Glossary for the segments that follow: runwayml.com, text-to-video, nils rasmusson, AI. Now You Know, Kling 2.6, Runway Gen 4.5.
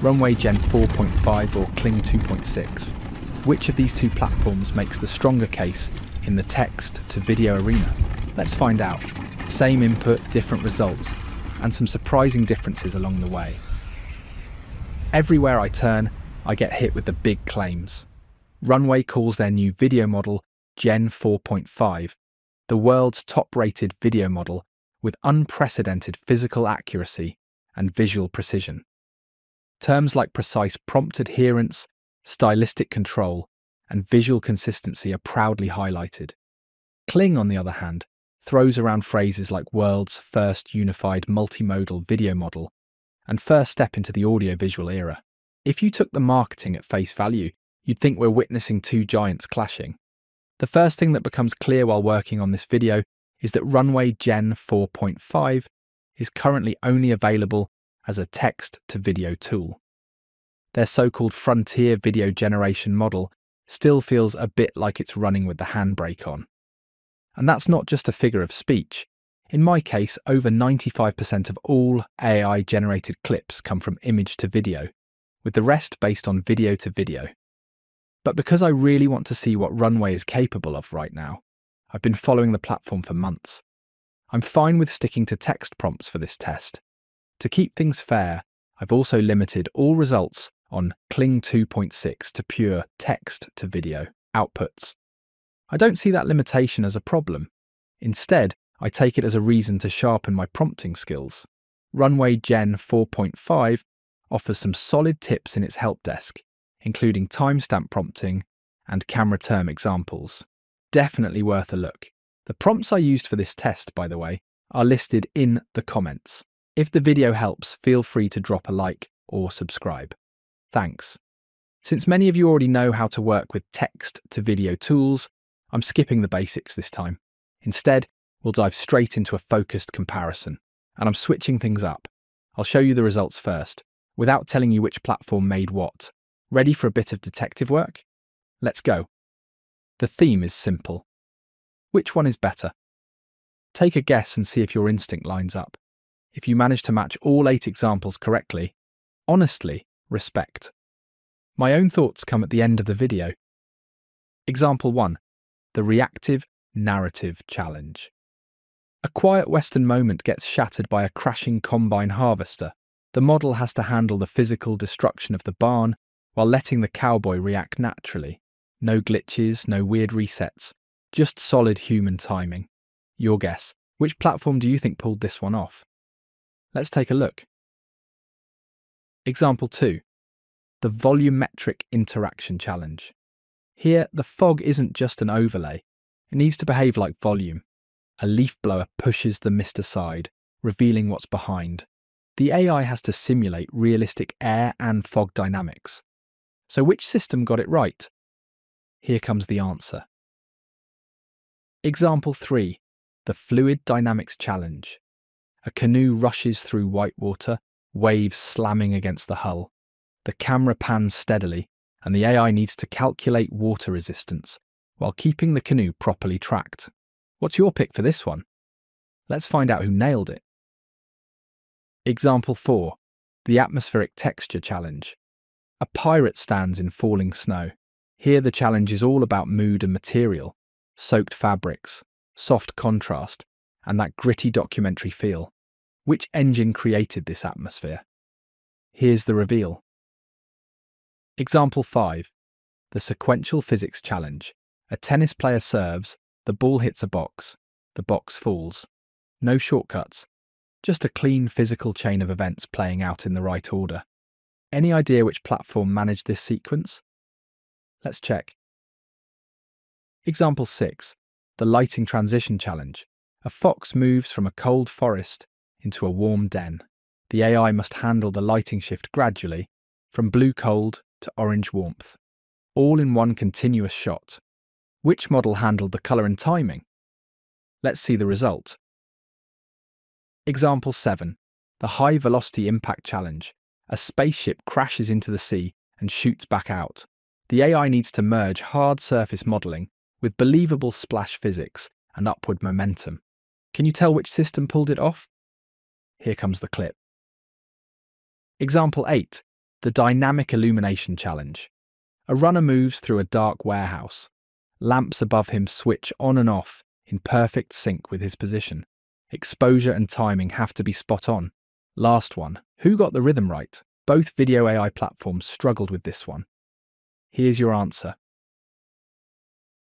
Runway Gen 4.5 or Kling 2.6. Which of these two platforms makes the stronger case in the text-to-video arena? Let's find out. Same input, different results, and some surprising differences along the way. Everywhere I turn, I get hit with the big claims. Runway calls their new video model Gen 4.5, the world's top-rated video model with unprecedented physical accuracy and visual precision. Terms like precise prompt adherence, stylistic control, and visual consistency are proudly highlighted. Kling, on the other hand, throws around phrases like world's first unified multimodal video model and first step into the audiovisual era. If you took the marketing at face value, you'd think we're witnessing two giants clashing. The first thing that becomes clear while working on this video is that Runway Gen 4.5 is currently only available as a text-to-video tool. Their so-called frontier video generation model still feels a bit like it's running with the handbrake on. And that's not just a figure of speech. In my case, over 95% of all AI-generated clips come from image to video, with the rest based on video to video. But because I really want to see what Runway is capable of right now, I've been following the platform for months. I'm fine with sticking to text prompts for this test. To keep things fair, I've also limited all results on Kling 2.6 to pure text-to-video outputs. I don't see that limitation as a problem. Instead, I take it as a reason to sharpen my prompting skills. Runway Gen 4.5 offers some solid tips in its help desk, including timestamp prompting and camera term examples. Definitely worth a look. The prompts I used for this test, by the way, are listed in the comments. If the video helps, feel free to drop a like or subscribe. Thanks. Since many of you already know how to work with text-to-video tools, I'm skipping the basics this time. Instead, we'll dive straight into a focused comparison, and I'm switching things up. I'll show you the results first, without telling you which platform made what. Ready for a bit of detective work? Let's go. The theme is simple. Which one is better? Take a guess and see if your instinct lines up. If you manage to match all 8 examples correctly, honestly, respect. My own thoughts come at the end of the video. Example 1. The reactive narrative challenge. A quiet Western moment gets shattered by a crashing combine harvester. The model has to handle the physical destruction of the barn while letting the cowboy react naturally. No glitches, no weird resets, just solid human timing. Your guess, which platform do you think pulled this one off? Let's take a look. Example 2. The volumetric interaction challenge. Here, the fog isn't just an overlay. It needs to behave like volume. A leaf blower pushes the mist aside, revealing what's behind. The AI has to simulate realistic air and fog dynamics. So which system got it right? Here comes the answer. Example 3. The fluid dynamics challenge. A canoe rushes through whitewater, waves slamming against the hull. The camera pans steadily, and the AI needs to calculate water resistance while keeping the canoe properly tracked. What's your pick for this one? Let's find out who nailed it. Example 4. The atmospheric texture challenge. A pirate stands in falling snow. Here the challenge is all about mood and material, soaked fabrics, soft contrast, and that gritty documentary feel. Which engine created this atmosphere? Here's the reveal. Example 5. The sequential physics challenge. A tennis player serves, the ball hits a box, the box falls. No shortcuts, just a clean physical chain of events playing out in the right order. Any idea which platform managed this sequence? Let's check. Example 6. The lighting transition challenge. A fox moves from a cold forest into a warm den. The AI must handle the lighting shift gradually, from blue cold to orange warmth, all in one continuous shot. Which model handled the colour and timing? Let's see the result. Example 7. The high velocity impact challenge. A spaceship crashes into the sea and shoots back out. The AI needs to merge hard surface modelling with believable splash physics and upward momentum. Can you tell which system pulled it off? Here comes the clip. Example 8. The Dynamic Illumination Challenge. A runner moves through a dark warehouse. Lamps above him switch on and off in perfect sync with his position. Exposure and timing have to be spot on. Last one, who got the rhythm right? Both video AI platforms struggled with this one. Here's your answer.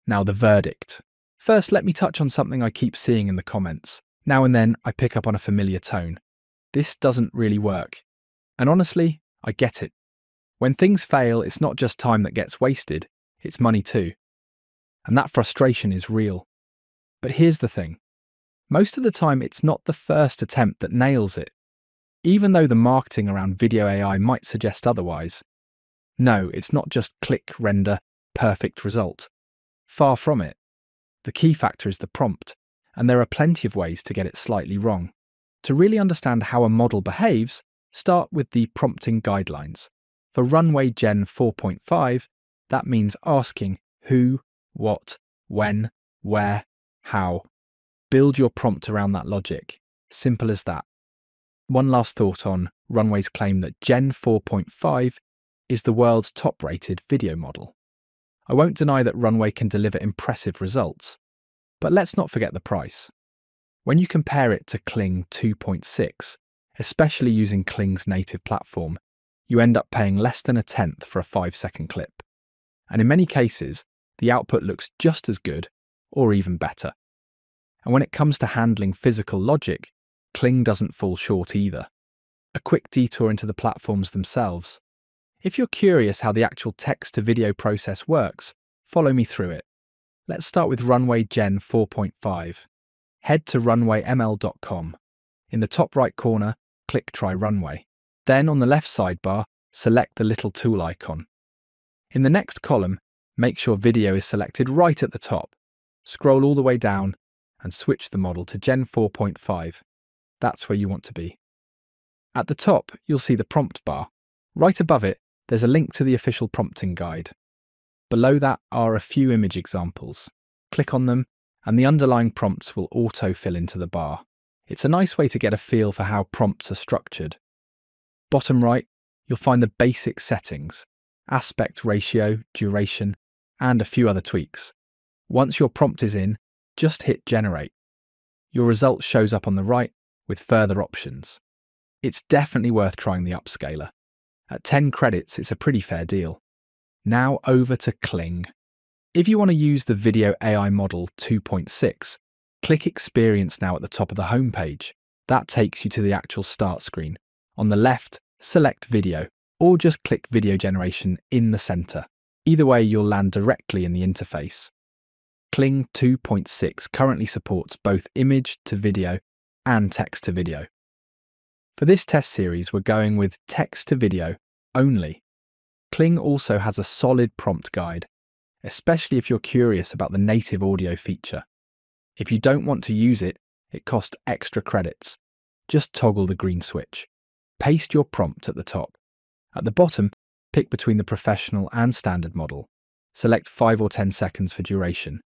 Now the verdict. First, let me touch on something I keep seeing in the comments. Now and then, I pick up on a familiar tone. This doesn't really work. And honestly, I get it. When things fail, it's not just time that gets wasted, it's money too. And that frustration is real. But here's the thing. Most of the time, it's not the first attempt that nails it. Even though the marketing around video AI might suggest otherwise. No, it's not just click, render, perfect result. Far from it. The key factor is the prompt, and there are plenty of ways to get it slightly wrong. To really understand how a model behaves, start with the prompting guidelines. For Runway Gen 4.5, that means asking who, what, when, where, how. Build your prompt around that logic. Simple as that. One last thought on Runway's claim that Gen 4.5 is the world's top-rated video model. I won't deny that Runway can deliver impressive results, but let's not forget the price. When you compare it to Kling 2.6, especially using Kling's native platform, you end up paying less than a tenth for a 5-second clip. And in many cases, the output looks just as good or even better. And when it comes to handling physical logic, Kling doesn't fall short either. A quick detour into the platforms themselves. If you're curious how the actual text-to-video process works, follow me through it. Let's start with Runway Gen 4.5. Head to runwayml.com. In the top right corner, click Try Runway. Then on the left sidebar, select the little tool icon. In the next column, make sure video is selected right at the top. Scroll all the way down and switch the model to Gen 4.5. That's where you want to be. At the top, you'll see the prompt bar. Right above it, there's a link to the official prompting guide. Below that are a few image examples. Click on them, and the underlying prompts will auto-fill into the bar. It's a nice way to get a feel for how prompts are structured. Bottom right, you'll find the basic settings, aspect ratio, duration, and a few other tweaks. Once your prompt is in, just hit generate. Your result shows up on the right with further options. It's definitely worth trying the upscaler. At 10 credits, it's a pretty fair deal. Now over to Kling. If you want to use the video AI model 2.6, click Experience now at the top of the homepage. That takes you to the actual start screen. On the left, select Video, or just click Video Generation in the center. Either way, you'll land directly in the interface. Kling 2.6 currently supports both image to video and text to video. For this test series, we're going with text to video only. Kling also has a solid prompt guide, especially if you're curious about the native audio feature. If you don't want to use it, it costs extra credits. Just toggle the green switch. Paste your prompt at the top. At the bottom, pick between the professional and standard model. Select 5 or 10 seconds for duration.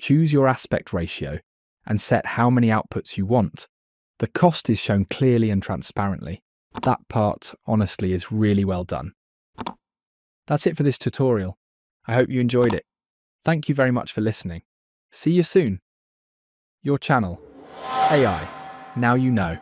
Choose your aspect ratio and set how many outputs you want. The cost is shown clearly and transparently. That part, honestly, is really well done. That's it for this tutorial. I hope you enjoyed it. Thank you very much for listening. See you soon. Your channel, AI. Now you know.